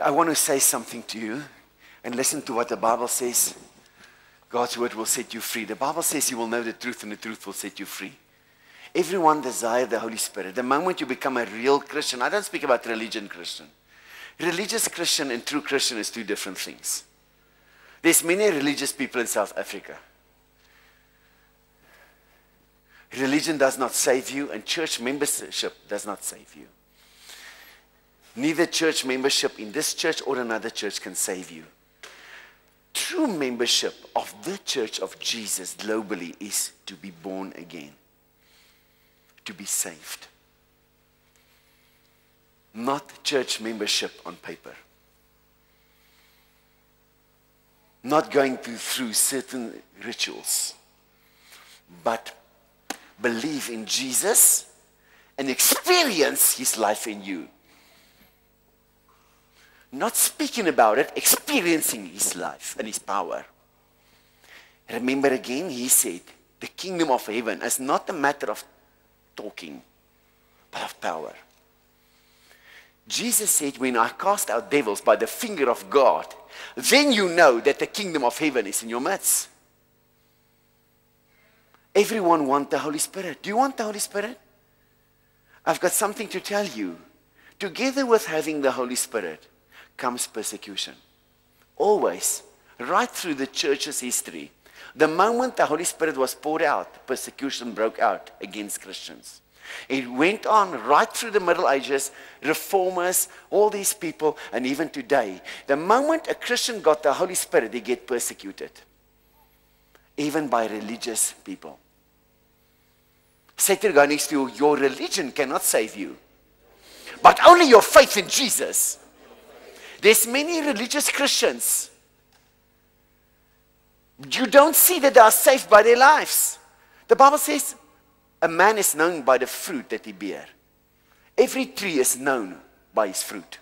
I want to say something to you, and listen to what the Bible says. God's word will set you free. The Bible says you will know the truth, and the truth will set you free. Everyone desires the Holy Spirit. The moment you become a real Christian, I don't speak about religion Christian. Religious Christian and true Christian is two different things. There's many religious people in South Africa. Religion does not save you, and church membership does not save you. Neither church membership in this church or another church can save you. True membership of the Church of Jesus globally is to be born again, to be saved. Not church membership on paper. Not going through certain rituals, but believe in Jesus and experience his life in you. Not speaking about it, experiencing his life and his power. Remember again, he said, the kingdom of heaven is not a matter of talking, but of power. Jesus said, when I cast out devils by the finger of God, then you know that the kingdom of heaven is in your midst. Everyone wants the Holy Spirit. Do you want the Holy Spirit? I've got something to tell you. Together with having the Holy Spirit comes persecution. Always, right through the church's history, the moment the Holy Spirit was poured out, persecution broke out against Christians. It went on right through the Middle Ages, reformers, all these people, and even today. The moment a Christian got the Holy Spirit, they get persecuted, even by religious people. Say to the guy next to you, your religion cannot save you, but only your faith in Jesus. There's many religious Christians. You don't see that they are saved by their lives. The Bible says, a man is known by the fruit that he bears. Every tree is known by his fruit.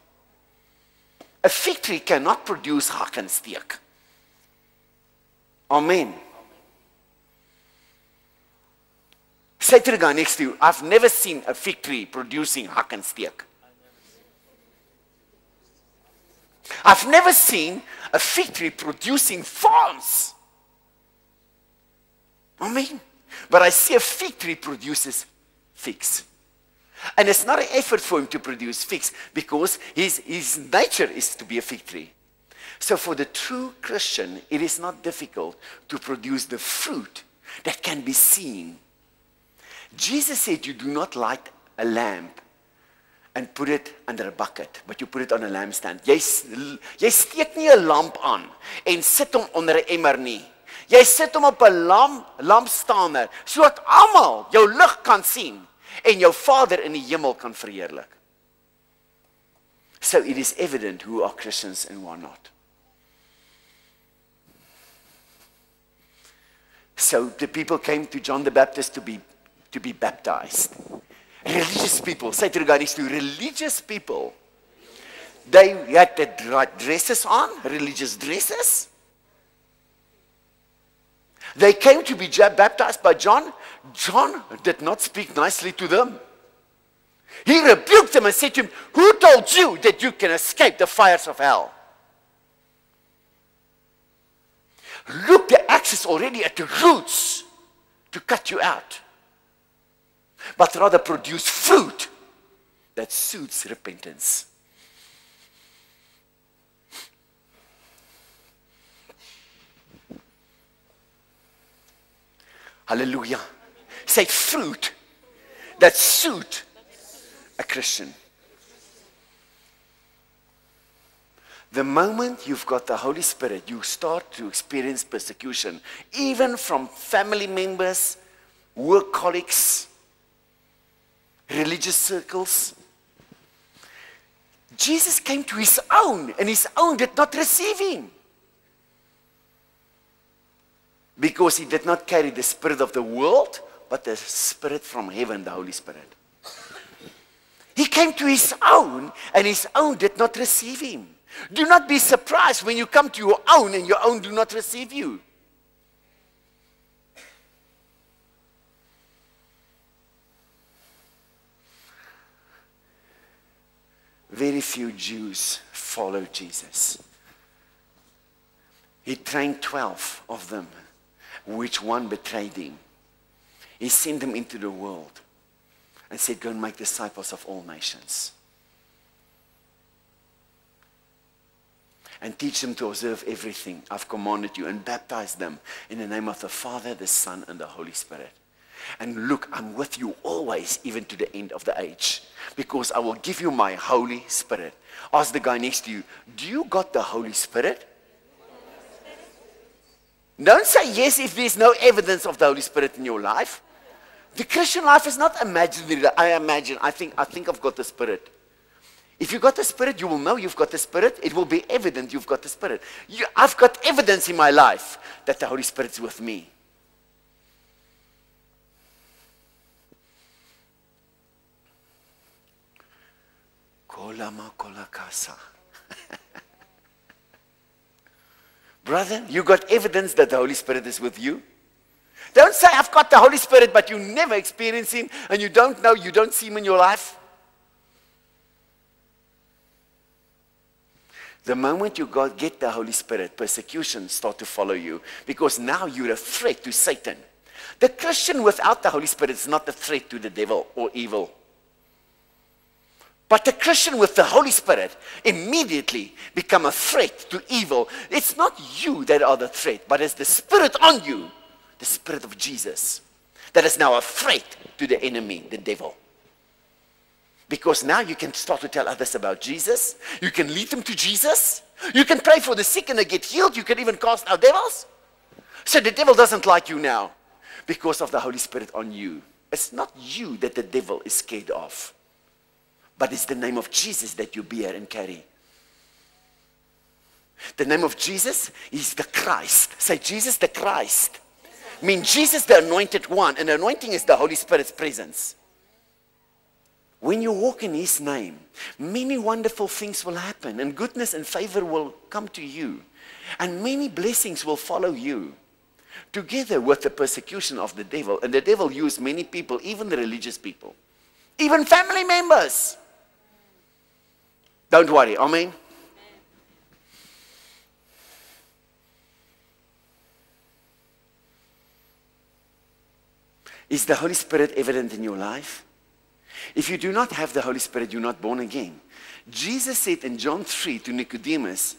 A fig tree cannot produce hakensteek. Amen. Say to the guy next to you, I've never seen a fig tree producing hakensteek. I've never seen a fig tree producing thorns. Amen. But I see a fig tree produces figs. And it's not an effort for him to produce figs because his nature is to be a fig tree. So for the true Christian, it is not difficult to produce the fruit that can be seen. Jesus said you do not light a lamp and put it under a bucket, but you put it on a lampstand. Jy steek nie 'n lamp aan en sit hom onder 'n emmer nie. Jy sit hom op 'n lampstaander sodat almal jou lig kan sien en jou Vader in die hemel kan verheerlik. So it is evident who are Christians and who are not. So the people came to John the Baptist to be baptized. Religious people, say to the guy next to you, religious people. They had the right dresses on, religious dresses. They came to be baptized by John. John did not speak nicely to them. He rebuked them and said to him, who told you that you can escape the fires of hell? Look, the axe is already at the roots to cut you out, but rather produce fruit that suits repentance. Hallelujah. Say fruit that suit a Christian. The moment you've got the Holy Spirit, you start to experience persecution, even from family members, work colleagues, religious circles. Jesus came to his own, and his own did not receive him, because he did not carry the spirit of the world, but the spirit from heaven, the Holy Spirit. He came to his own, and his own did not receive him. Do not be surprised when you come to your own, and your own do not receive you. Very few Jews follow Jesus. He trained 12 of them, which one betrayed him. He sent them into the world and said, go and make disciples of all nations. And teach them to observe everything I've commanded you, and baptize them in the name of the Father, the Son, and the Holy Spirit. And look, I'm with you always, even to the end of the age, because I will give you my Holy Spirit. Ask the guy next to you, do you got the Holy Spirit? Don't say yes if there's no evidence of the Holy Spirit in your life. The Christian life is not imaginary. I think I've got the Spirit. If you've got the Spirit, you will know you've got the Spirit. It will be evident you've got the Spirit. I've got evidence in my life that the Holy Spirit's with me. Brother, you got evidence that the Holy Spirit is with you? Don't say, I've got the Holy Spirit, but you never experience Him, and you don't know, you don't see Him in your life. The moment you get the Holy Spirit, persecution starts to follow you, because now you're a threat to Satan. The Christian without the Holy Spirit is not a threat to the devil or evil. But the Christian with the Holy Spirit immediately become a threat to evil. It's not you that are the threat, but it's the Spirit on you, the Spirit of Jesus, that is now a threat to the enemy, the devil. Because now you can start to tell others about Jesus. You can lead them to Jesus. You can pray for the sick and they get healed. You can even cast out devils. So the devil doesn't like you now because of the Holy Spirit on you. It's not you that the devil is scared of. But it's the name of Jesus that you bear and carry. The name of Jesus is the Christ. Say, Jesus the Christ. I mean, Jesus the anointed one. And anointing is the Holy Spirit's presence. When you walk in His name, many wonderful things will happen. And goodness and favor will come to you. And many blessings will follow you. Together with the persecution of the devil. And the devil used many people, even the religious people. Even family members. Don't worry, amen? Is the Holy Spirit evident in your life? If you do not have the Holy Spirit, you're not born again. Jesus said in John 3 to Nicodemus,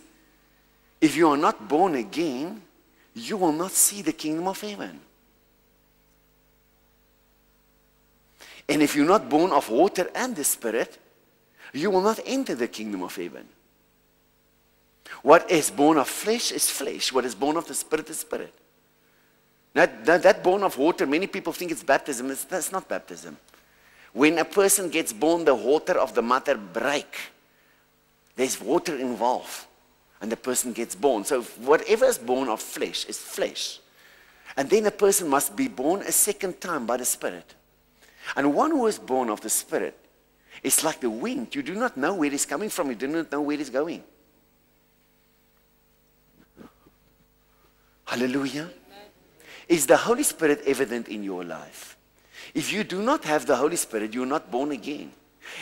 if you are not born again, you will not see the kingdom of heaven. And if you're not born of water and the Spirit, you will not enter the kingdom of heaven. What is born of flesh is flesh. What is born of the Spirit is Spirit. That born of water, many people think it's baptism. That's not baptism. When a person gets born, the water of the mother breaks. There's water involved. And the person gets born. So whatever is born of flesh is flesh. And then a person must be born a second time by the Spirit. And one who is born of the Spirit is like the wind. You do not know where it's coming from. You do not know where it's going. Hallelujah. Is the Holy Spirit evident in your life? If you do not have the Holy Spirit, you're not born again.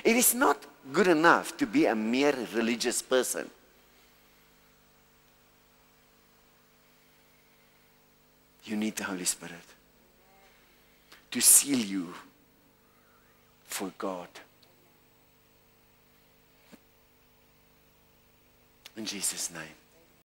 It is not good enough to be a mere religious person. You need the Holy Spirit to seal you for God. In Jesus' name.